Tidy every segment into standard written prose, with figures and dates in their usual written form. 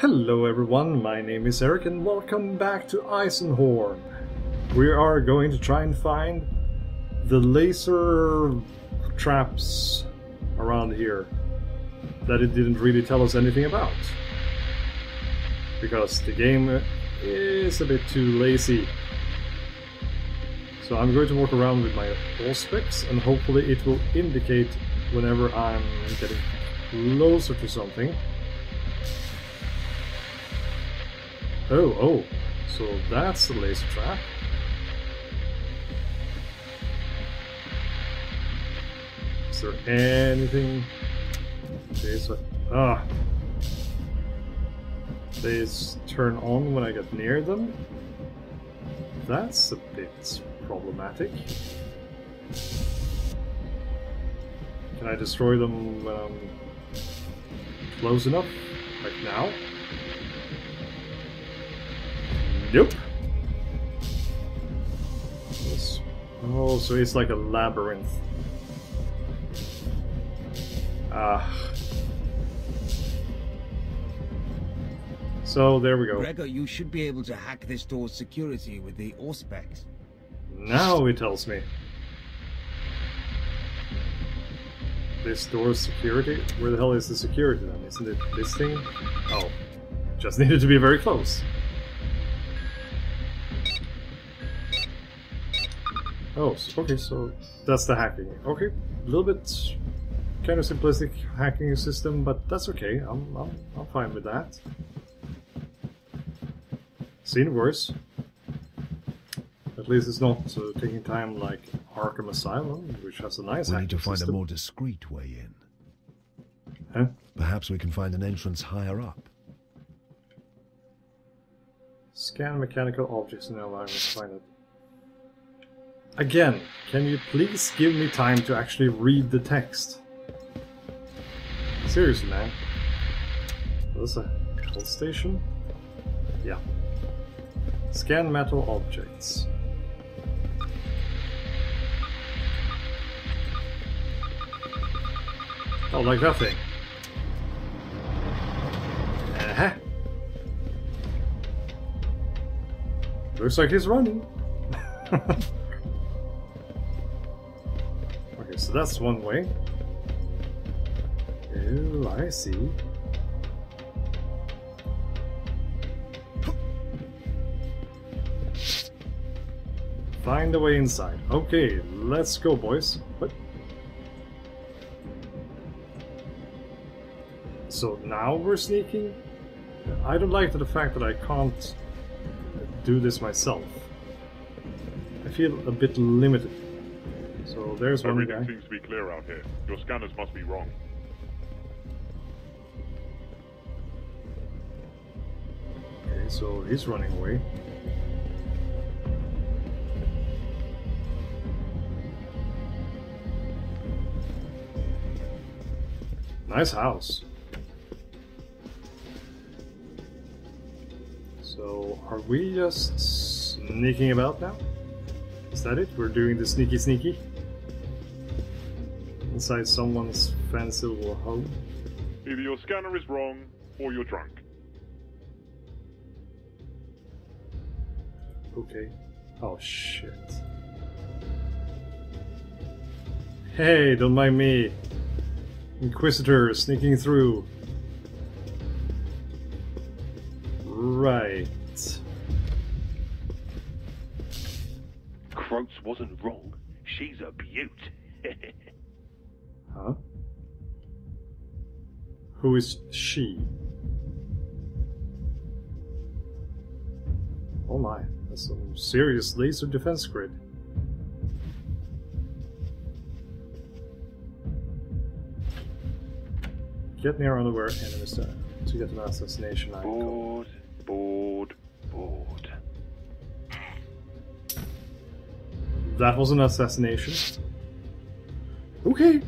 Hello everyone, my name is Eric and welcome back to Eisenhorn. We are going to try and find the laser traps around here that it didn't really tell us anything about, because the game is a bit too lazy. So I'm going to walk around with my Auspex and hopefully it will indicate whenever I'm getting closer to something. Oh, so that's the laser trap. Is there anything? They turn on when I get near them. That's a bit problematic. Can I destroy them when I'm close enough? Like now? Nope. Yes. Oh, so it's like a labyrinth. So there we go. Gregor, you should be able to hack this door's security with the Auspex. Now it tells me. This door's security? Where the hell is the security then? Isn't it this thing? Oh. Just needed to be very close. Oh, okay, so that's the hacking. Okay, a little bit kind of simplistic hacking system, but that's okay. I'm fine with that. Seen worse. At least it's not taking time like Arkham Asylum, which has a nice hacking system. We need to find a more discreet way in. Huh? Perhaps we can find an entrance higher up. Scan mechanical objects in the environment to find it. Again, can you please give me time to actually read the text? Seriously, man. There's a health station. Yeah. Scan metal objects. Oh, like that thing. Uh-huh. Looks like he's running. So that's one way. Oh, I see. Find a way inside. Okay, let's go, boys. What? So now we're sneaking? I don't like the fact that I can't do this myself. I feel a bit limited. So there's one guy. Everything seems to be clear out here. Your scanners must be wrong. Okay, so he's running away. Nice house. So are we just sneaking about now? Is that it? We're doing the sneaky sneaky? Inside someone's fancy little home. Either your scanner is wrong, or you're drunk. Okay. Oh shit. Hey, don't mind me. Inquisitor sneaking through. Right. Crotes wasn't wrong. She's a beaut. Huh? Who is she? Oh my, that's some serious laser defense grid. Get near unaware enemies to get an assassination icon. Bored. That was an assassination. Okay.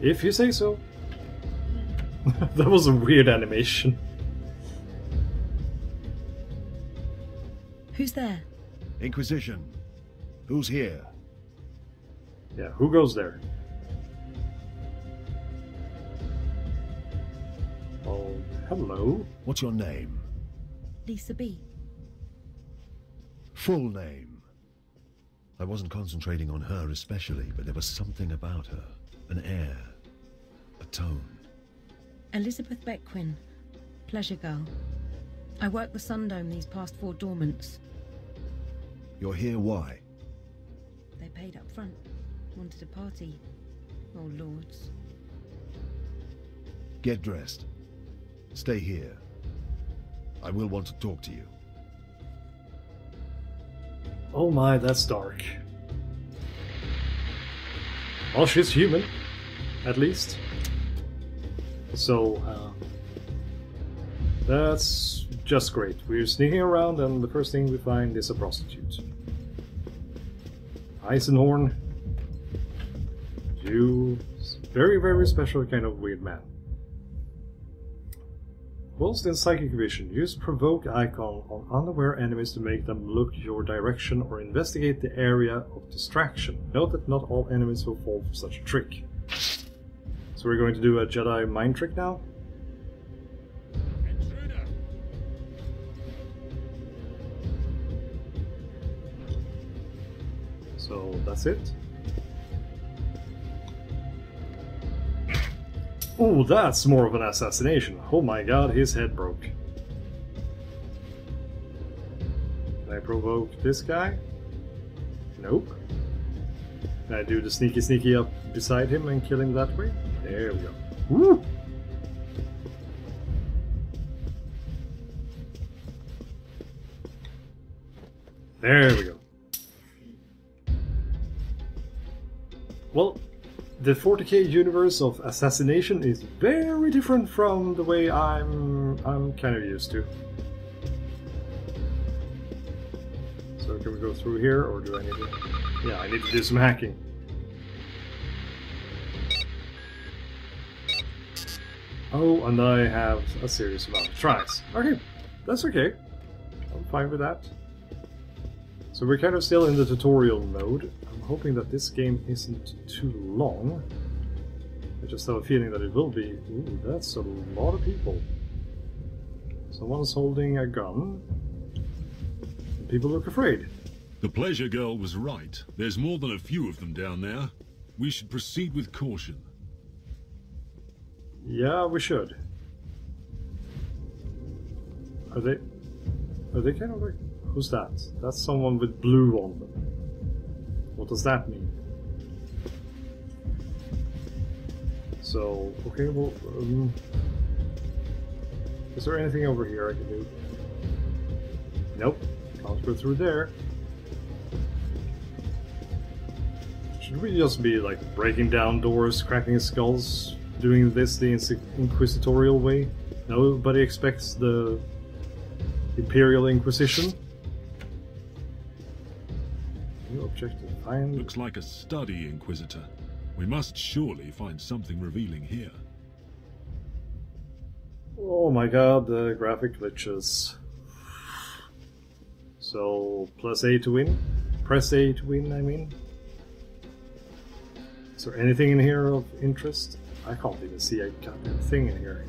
If you say so. That was a weird animation. Who's there? Inquisition. Who's here? Yeah, who goes there? Oh, hello. What's your name? Lisa B. Full name. I wasn't concentrating on her especially, but there was something about her. An air. A tone. Elizabeth Bequin. Pleasure girl. I work the Sundome these past 4 dormants. You're here why? They paid up front. Wanted a party. Oh, lords. Get dressed. Stay here. I will want to talk to you. Oh my, that's dark. Well, she's human. At least. So, that's just great. We're sneaking around and the first thing we find is a prostitute. Eisenhorn. You... very, very special kind of weird man. Whilst in psychic vision, use provoke icon on unaware enemies to make them look your direction or investigate the area of distraction. Note that not all enemies will fall for such a trick. So we're going to do a Jedi mind trick now. Intruder. So that's it. Ooh, that's more of an assassination. Oh my god, his head broke. Can I provoke this guy? Nope. Can I do the sneaky sneaky up beside him and kill him that way? There we go. Woo! There we go. Well... the 40k universe of assassination is very different from the way I'm kind of used to. So can we go through here, or do I need to... yeah, I need to do some hacking. Oh, and I have a serious amount of tries. Okay, that's okay. I'm fine with that. So we're kind of still in the tutorial mode. I'm hoping that this game isn't too long. I just have a feeling that it will be. Ooh, that's a lot of people. Someone's holding a gun. And people look afraid. The pleasure girl was right. There's more than a few of them down there. We should proceed with caution. Yeah, we should. Are they kind of like... who's that? That's someone with blue on them. What does that mean? So, okay, well... is there anything over here I can do? Nope. Can't go through there. Should we just be, like, breaking down doors, cracking skulls, doing this the inquisitorial way? Nobody expects the Imperial Inquisition. Objective. Looks like a study, Inquisitor. We must surely find something revealing here. Oh my god, the graphic glitches. So, plus A to win. Press A to win, I mean. Is there anything in here of interest? I can't even see a goddamn thing in here.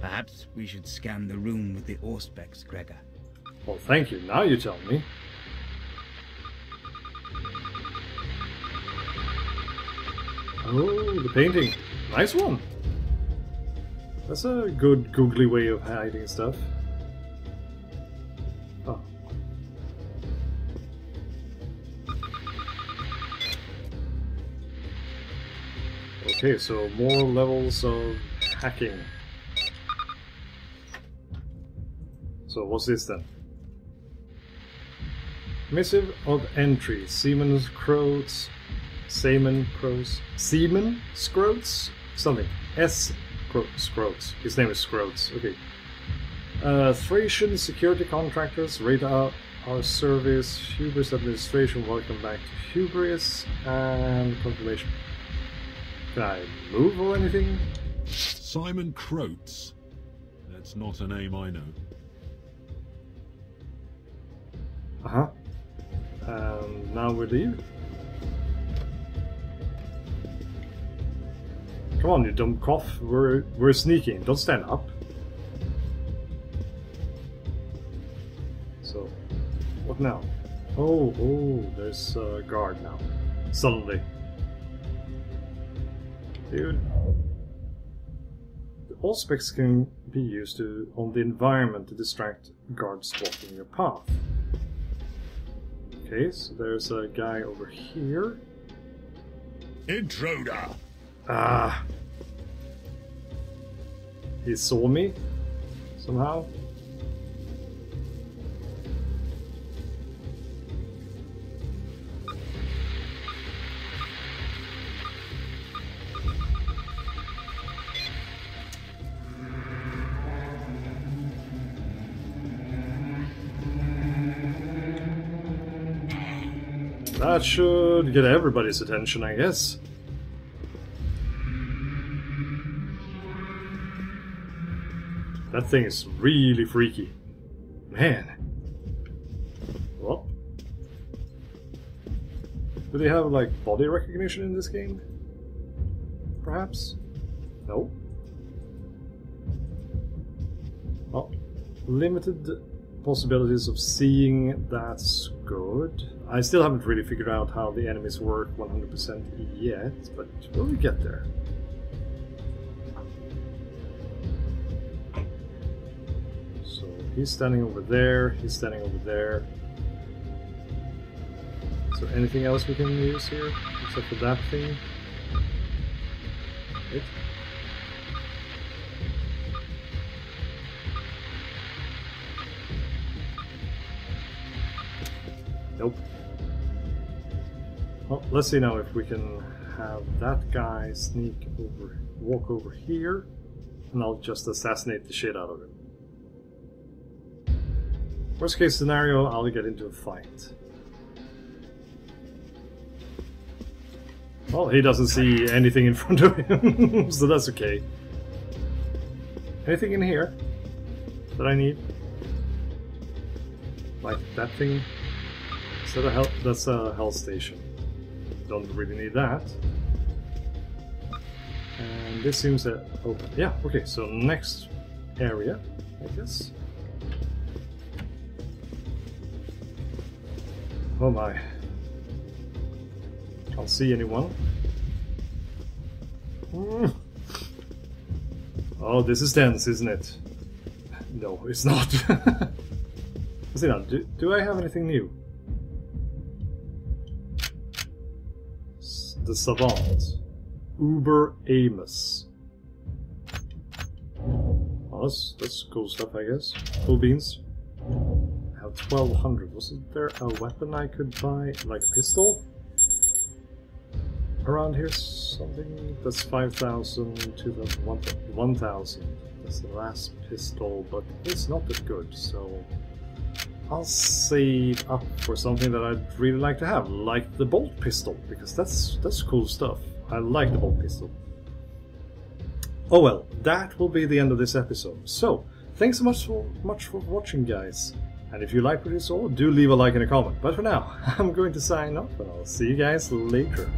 Perhaps we should scan the room with the Auspex, Gregor. Well, thank you. Now you tell me. Oh, the painting. Nice one. That's a good googly way of hiding stuff. Oh. Okay, so more levels of hacking. So what's this then? Missive of entry. Simeon Crotes. Simeon Crotes. Simeon Crotes? Something. S. Crotes. His name is Crotes. Okay. Thracian security contractors rate our service. Hubris administration. Welcome back to Hubris. And confirmation. Can I move or anything? Simeon Crotes. That's not a name I know. Uh-huh. And now we leave. Come on, you dumb cough. We're sneaking. Don't stand up. So, what now? Oh, there's a guard now. Suddenly. Dude. The Auspex can be used on the environment to distract guards blocking your path. Okay, so there's a guy over here. Intruder! Ah! He saw me somehow. That should get everybody's attention, I guess. That thing is really freaky. Man. What? Do they have, like, body recognition in this game? Perhaps? No. Oh. Limited possibilities of seeing, that's good. I still haven't really figured out how the enemies work 100% yet, but will we get there? So he's standing over there, he's standing over there. Is there anything else we can use here? Except for that thing? Wait. Nope. Well, let's see now if we can have that guy sneak over, walk over here, and I'll just assassinate the shit out of him. Worst case scenario, I'll get into a fight. Well, he doesn't see anything in front of him, so that's okay. Anything in here that I need? Like that thing? So that's a health station. Don't really need that. And this seems to open. Yeah, okay, so next area, I guess. Oh my. Can't see anyone. Oh, this is dense, isn't it? No, it's not. Let's see now, do I have anything new? The Savant. Uber Amos. Well, that's cool stuff, I guess. Cool beans. I have 1200. Wasn't there a weapon I could buy? Like a pistol? Around here, something. That's 5,000, 2,000, 1,000. That's the last pistol, but it's not that good, so I'll save up for something that I'd really like to have, like the bolt pistol, because that's cool stuff. I like the bolt pistol. Oh well, that will be the end of this episode. So, thanks so much for watching, guys. And if you like what you saw, do leave a like and a comment. But for now, I'm going to sign off, and I'll see you guys later.